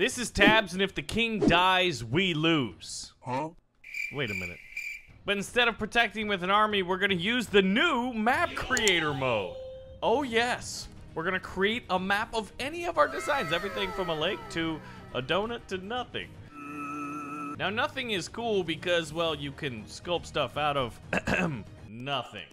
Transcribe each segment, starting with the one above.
This is Tabs, and if the king dies, we lose. Huh? Wait a minute. But instead of protecting with an army, we're gonna use the new map creator mode. Oh yes. We're gonna create a map of any of our designs. Everything from a lake to a donut to nothing. Now, nothing is cool because, well, you can sculpt stuff out of nothing.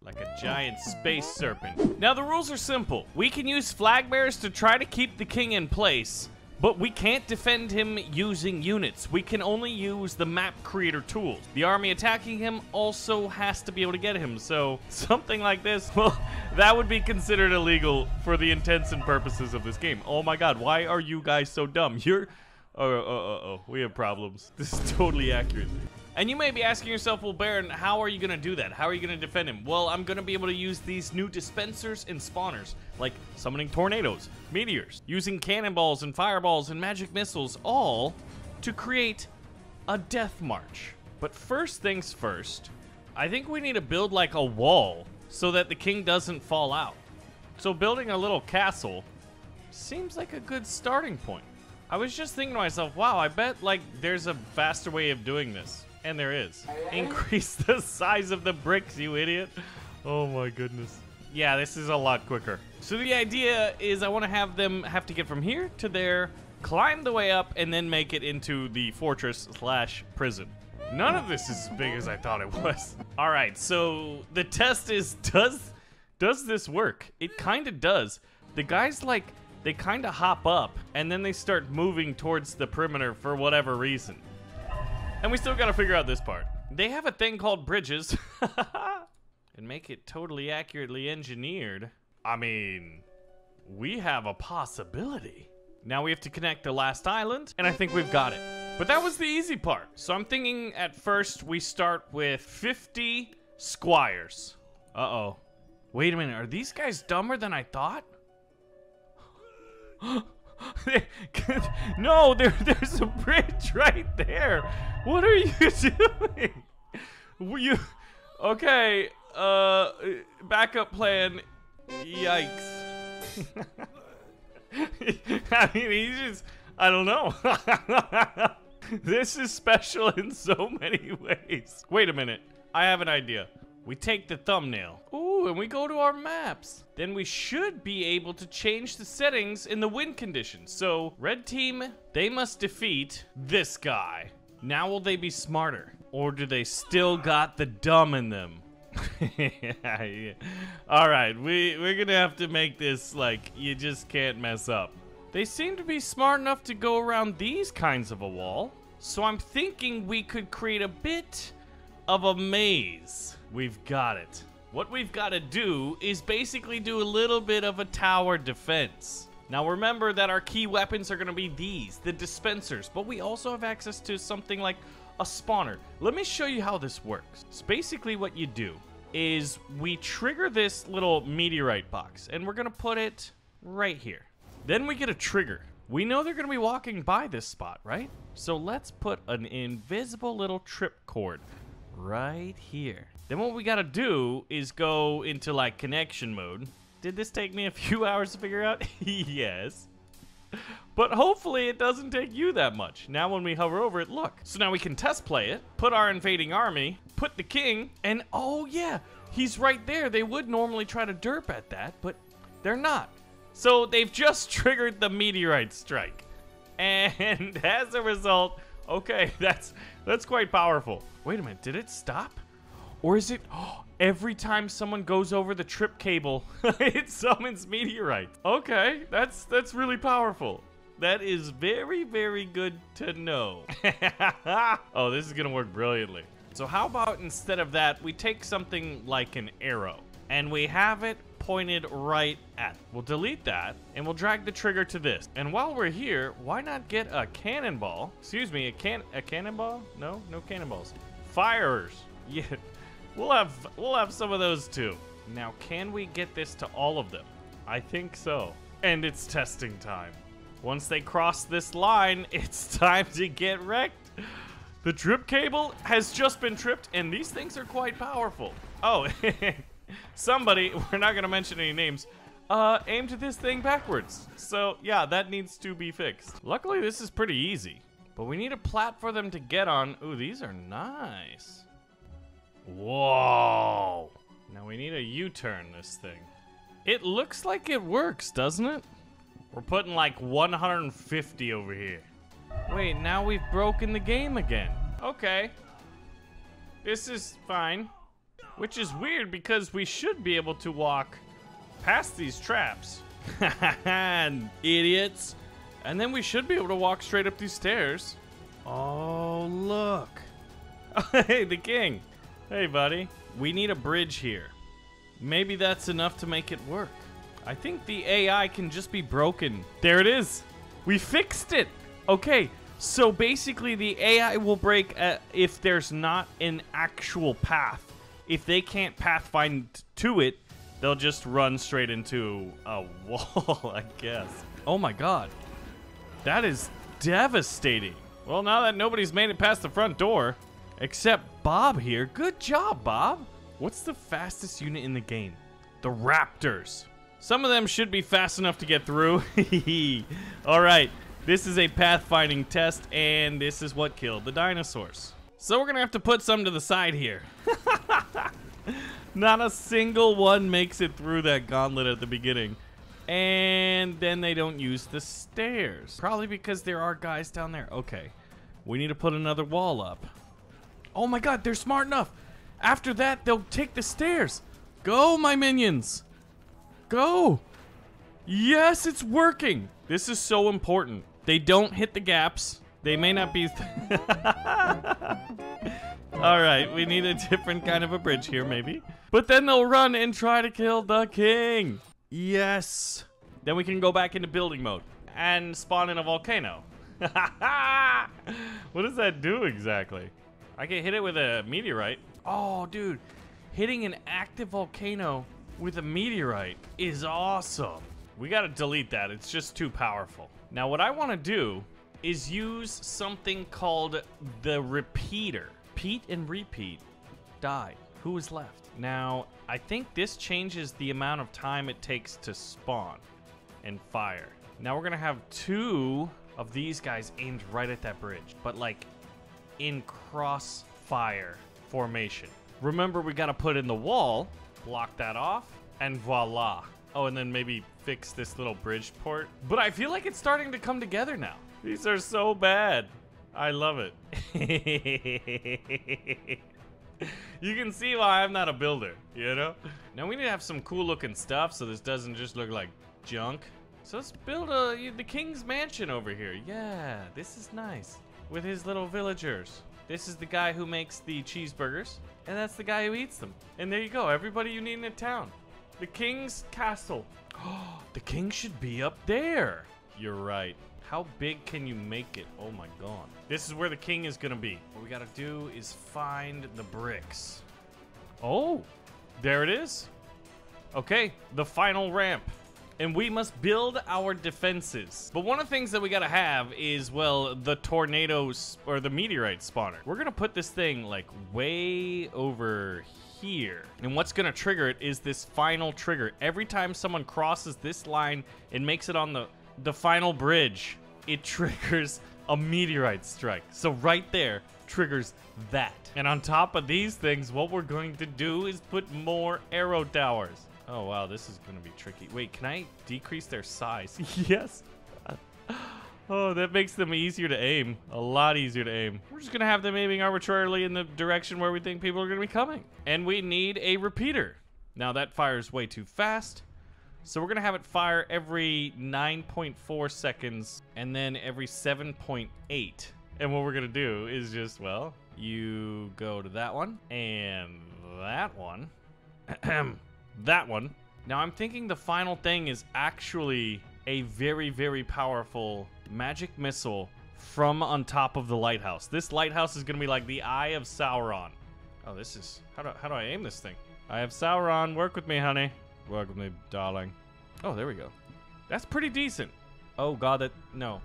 Like a giant space serpent. Now, the rules are simple. We can use flag bearers to try to keep the king in place, but we can't defend him using units. We can only use the map creator tools. The army attacking him also has to be able to get him, so something like this, well, that would be considered illegal for the intents and purposes of this game. Oh my god, why are you guys so dumb? You're... Oh, we have problems. This is totally accurate. And you may be asking yourself, well, Baron, how are you gonna do that? How are you gonna defend him? Well, I'm gonna be able to use these new dispensers and spawners, like summoning tornadoes, meteors, using cannonballs and fireballs and magic missiles, all to create a death march. But first things first, I think we need to build like a wall so that the king doesn't fall out. So building a little castle seems like a good starting point. I was just thinking to myself, wow, I bet like there's a faster way of doing this. And there is. Increase the size of the bricks, you idiot. Oh my goodness. Yeah, this is a lot quicker. So the idea is I want to have them have to get from here to there, climb the way up, and then make it into the fortress slash prison. None of this is as big as I thought it was. All right, so the test is, does this work? It kind of does. The guy's like, they kind of hop up, and then they start moving towards the perimeter for whatever reason. And we still gotta figure out this part. They have a thing called bridges. And make it totally accurately engineered. I mean, we have a possibility. Now we have to connect the last island, and I think we've got it. But that was the easy part. So I'm thinking at first we start with 50 squires. Uh-oh. Wait a minute, are these guys dumber than I thought? No, there's a bridge right there. What are you doing? Okay, backup plan. Yikes. I mean, he's just, I don't know. This is special in so many ways. Wait a minute, I have an idea. We take the thumbnail. Ooh, and we go to our maps. Then we should be able to change the settings in the win conditions. So, red team, they must defeat this guy. Now will they be smarter? Or do they still got the dumb in them? Yeah. All right, we're gonna have to make this like, you just can't mess up. They seem to be smart enough to go around these kinds of a wall. So I'm thinking we could create a bit of a maze. We've got it. What we've got to do is basically do a little bit of a tower defense. Now remember that our key weapons are going to be these, the dispensers, but we also have access to something like a spawner. Let me show you how this works. It's basically what you do is we trigger this little meteorite box, and we're going to put it right here. Then we get a trigger. We know they're going to be walking by this spot, right? So let's put an invisible little trip cord right here. Then what we gotta do is go into like connection mode. Did this take me a few hours to figure out? Yes. But hopefully it doesn't take you that much. Now when we hover over it, look. So now we can test play it, put our invading army, put the king, and oh yeah, he's right there. They would normally try to derp at that, but they're not. So they've just triggered the meteorite strike. And as a result, okay, that's quite powerful. Wait a minute, did it stop? Or is it, oh, every time someone goes over the trip cable, it summons meteorites. Okay, that's really powerful. That is very, very good to know. Oh, this is gonna work brilliantly. So how about instead of that, we take something like an arrow and we have it pointed right at. We'll delete that and we'll drag the trigger to this. And while we're here, why not get a cannonball? Excuse me, a cannonball? No, no cannonballs. Firers. Yeah. We'll have some of those too. Now, can we get this to all of them? I think so. And it's testing time. Once they cross this line, it's time to get wrecked. The trip cable has just been tripped and these things are quite powerful. Oh, somebody, we're not gonna mention any names, aimed this thing backwards. So yeah, that needs to be fixed. Luckily, this is pretty easy, but we need a plat for them to get on. Ooh, these are nice. Whoa. Now we need a U-turn this thing. It looks like it works, doesn't it? We're putting like 150 over here. Wait, now we've broken the game again. Okay. This is fine. Which is weird because we should be able to walk past these traps. Idiots. And then we should be able to walk straight up these stairs. Oh, look. Hey, the king. Hey, buddy. We need a bridge here. Maybe that's enough to make it work. I think the AI can just be broken. There it is. We fixed it. Okay, so basically the AI will break if there's not an actual path. If they can't pathfind to it, they'll just run straight into a wall, I guess. Oh my god. That is devastating. Well, now that nobody's made it past the front door, except Bob here. Good job, Bob. What's the fastest unit in the game? The Raptors. Some of them should be fast enough to get through. All right, this is a pathfinding test, and this is what killed the dinosaurs. So we're gonna have to put some to the side here. Not a single one makes it through that gauntlet at the beginning. And then they don't use the stairs. Probably because there are guys down there. Okay, we need to put another wall up. Oh my god, they're smart enough. After that, they'll take the stairs. Go, my minions. Go. Yes, it's working. This is so important. They don't hit the gaps. They may not be... All right, we need a different kind of a bridge here, maybe. But then they'll run and try to kill the king. Yes. Then we can go back into building mode and spawn in a volcano. What does that do exactly? I can hit it with a meteorite. Oh, dude, hitting an active volcano with a meteorite is awesome. We gotta delete that. It's just too powerful. Now, what I want to do is use something called the repeater. Pete and Repeat died. Who is left? Now, I think this changes the amount of time it takes to spawn and fire. Now, we're gonna have two of these guys aimed right at that bridge, but like in crossfire formation. Remember, we gotta put in the wall, block that off, and voila. Oh, and then maybe fix this little bridge port. But I feel like it's starting to come together now. These are so bad. I love it. You can see why I'm not a builder, you know? Now we need to have some cool looking stuff so this doesn't just look like junk. So let's build the king's mansion over here. Yeah, this is nice. With his little villagers. This is the guy who makes the cheeseburgers, and that's the guy who eats them. And there you go, everybody you need in a town. The king's castle. Oh, the king should be up there. You're right. How big can you make it? Oh my god. This is where the king is gonna be. What we gotta do is find the bricks. Oh, there it is. Okay, the final ramp. And we must build our defenses. But one of the things that we gotta have is, well, the tornadoes or the meteorite spawner. We're gonna put this thing like way over here. And what's gonna trigger it is this final trigger. Every time someone crosses this line and makes it on the final bridge, it triggers a meteorite strike. So right there triggers that. And on top of these things, what we're going to do is put more arrow towers. Oh, wow, this is going to be tricky. Wait, can I decrease their size? Yes. Oh, that makes them easier to aim. A lot easier to aim. We're just going to have them aiming arbitrarily in the direction where we think people are going to be coming. And we need a repeater. Now, that fires way too fast. So we're going to have it fire every 9.4 seconds and then every 7.8. And what we're going to do is just, well, you go to that one and that one. That one. Now I'm thinking the final thing is actually a very, very powerful magic missile from on top of the lighthouse. This lighthouse is going to be like the Eye of Sauron. Oh, this is... How do I aim this thing? Eye of Sauron, work with me, honey. Work with me, darling. Oh, there we go. That's pretty decent. Oh, god, that... No.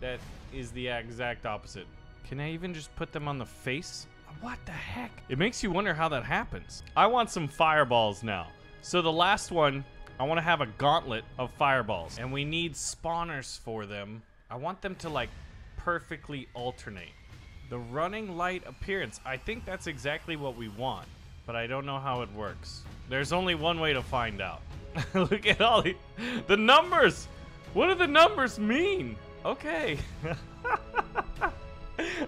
That is the exact opposite. Can I even just put them on the face? What the heck? It makes you wonder how that happens. I want some fireballs now. So the last one I want to have a gauntlet of fireballs, and we need spawners for them. I want them to, like, perfectly alternate. The running light appearance, I think that's exactly what we want, but I don't know how it works. There's only one way to find out. Look at all the numbers! What do the numbers mean? Okay.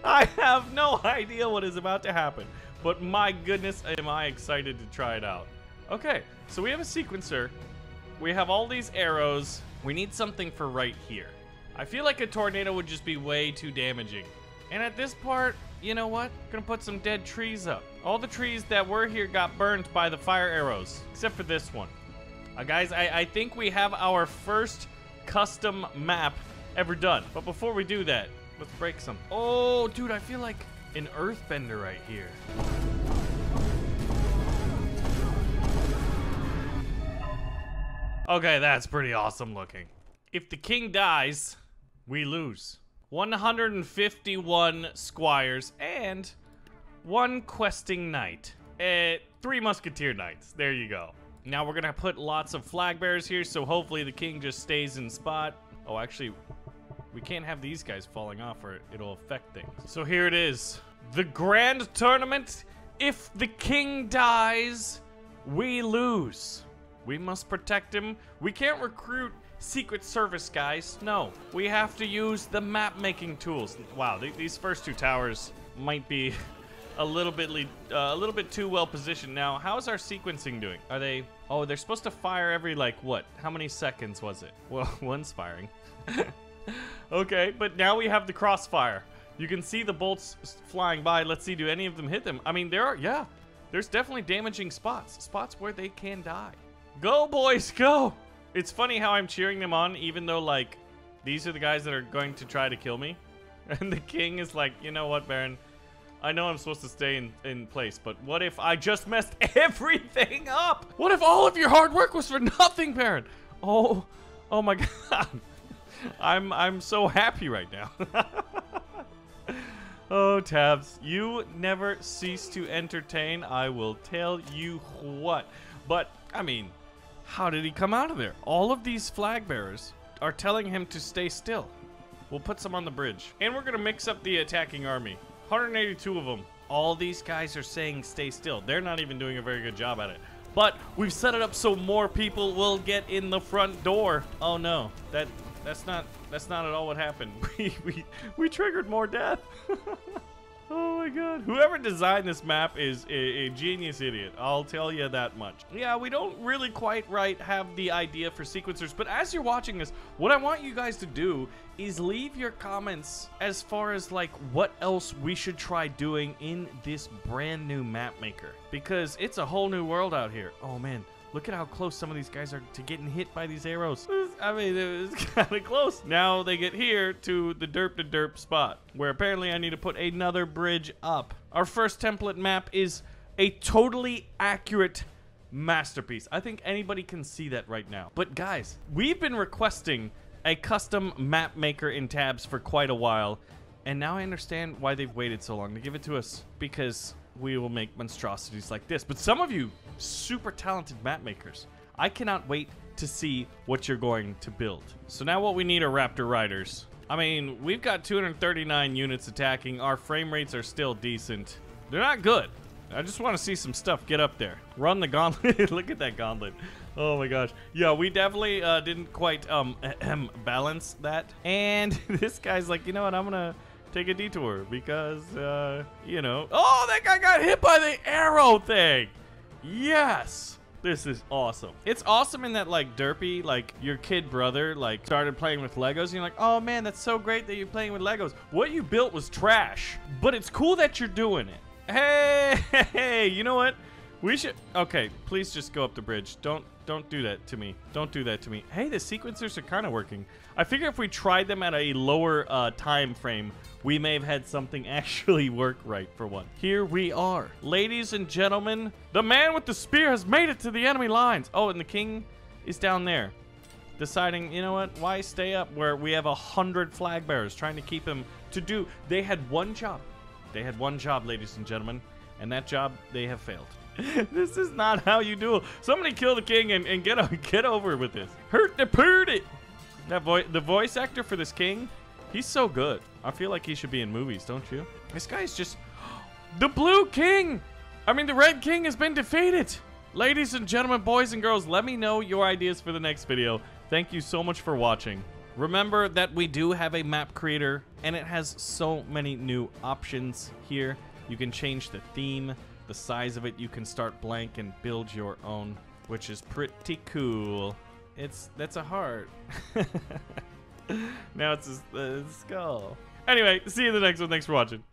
I have no idea what is about to happen, but my goodness, am I excited to try it out. Okay, so we have a sequencer. We have all these arrows. We need something for right here. I feel like a tornado would just be way too damaging. And at this part, you know what? I'm gonna put some dead trees up. All the trees that were here got burned by the fire arrows, except for this one. Guys, I think we have our first custom map ever done. But before we do that, let's break some. Oh, dude, I feel like an earthbender right here. Okay, that's pretty awesome looking. If the king dies, we lose. 151 squires and one questing knight. 3 musketeer knights. There you go. Now we're gonna put lots of flag bearers here, so hopefully the king just stays in spot. Oh, actually, we can't have these guys falling off or it'll affect things. So here it is. The grand tournament. If the king dies, we lose. We must protect him. We can't recruit Secret Service guys. No, we have to use the map making tools. Wow, these first two towers might be a little bit too well positioned. Now, how's our sequencing doing? Are they... Oh, they're supposed to fire every, like, what? How many seconds was it? Well, one's firing. Okay, but now we have the crossfire. You can see the bolts flying by. Let's see, do any of them hit them? I mean, there are... Yeah, there's definitely damaging spots. Spots where they can die. Go, boys, go! It's funny how I'm cheering them on, even though, like, these are the guys that are going to try to kill me. And the king is like, you know what, Baron? I know I'm supposed to stay in place, but what if I just messed everything up? What if all of your hard work was for nothing, Baron? Oh my God. I'm so happy right now. Oh, Tabs, you never cease to entertain. I will tell you what. But, I mean, how did he come out of there? All of these flag bearers are telling him to stay still. We'll put some on the bridge. And we're going to mix up the attacking army. 182 of them. All these guys are saying stay still. They're not even doing a very good job at it. But we've set it up so more people will get in the front door. Oh no, that's not at all what happened. We triggered more death. Oh my God. Whoever designed this map is a genius idiot. I'll tell you that much. Yeah, we don't really quite have the idea for sequencers, but as you're watching this, what I want you guys to do is leave your comments as far as like what else we should try doing in this brand new map maker, because it's a whole new world out here. Oh man, look at how close some of these guys are to getting hit by these arrows. I mean, it's kind of close. Now they get here to the derp-to-derp spot, where apparently I need to put another bridge up. Our first template map is a totally accurate masterpiece. I think anybody can see that right now. But guys, we've been requesting a custom map maker in Tabs for quite a while, and now I understand why they've waited so long to give it to us, because we will make monstrosities like this. But some of you super talented map makers, I cannot wait to see what you're going to build. So now what we need are Raptor Riders. I mean, we've got 239 units attacking. Our frame rates are still decent. They're not good. I just want to see some stuff get up there. Run the gauntlet. Look at that gauntlet. Oh my gosh. Yeah, we definitely didn't quite balance that. And this guy's like, you know what? I'm gonna take a detour because, you know. Oh, that guy got hit by the arrow thing. Yes. This is awesome. It's awesome in that, like, derpy, like, your kid brother, like, started playing with Legos, and you're like, oh, man, that's so great that you're playing with Legos. What you built was trash, but it's cool that you're doing it. Hey, you know what? We should... Okay, please just go up the bridge. Don't do that to me. Don't do that to me. Hey, the sequencers are kind of working. I figure if we tried them at a lower time frame, we may have had something actually work right for one. Here we are. Ladies and gentlemen, the man with the spear has made it to the enemy lines. Oh, and the king is down there deciding, you know what, why stay up where we have 100 flag bearers trying to keep him to do. They had one job. They had one job, ladies and gentlemen, and that job they have failed. This is not how you duel. Somebody kill the king and get over with this. Hurt the purdy. The voice actor for this king, he's so good. I feel like he should be in movies, don't you? This guy's just... The blue king! I mean, the red king has been defeated. Ladies and gentlemen, boys and girls, let me know your ideas for the next video. Thank you so much for watching. Remember that we do have a map creator, and it has so many new options here. You can change the theme, the size of it. You can start blank and build your own, which is pretty cool. That's a heart. Now it's a skull. Anyway, see you in the next one. Thanks for watching.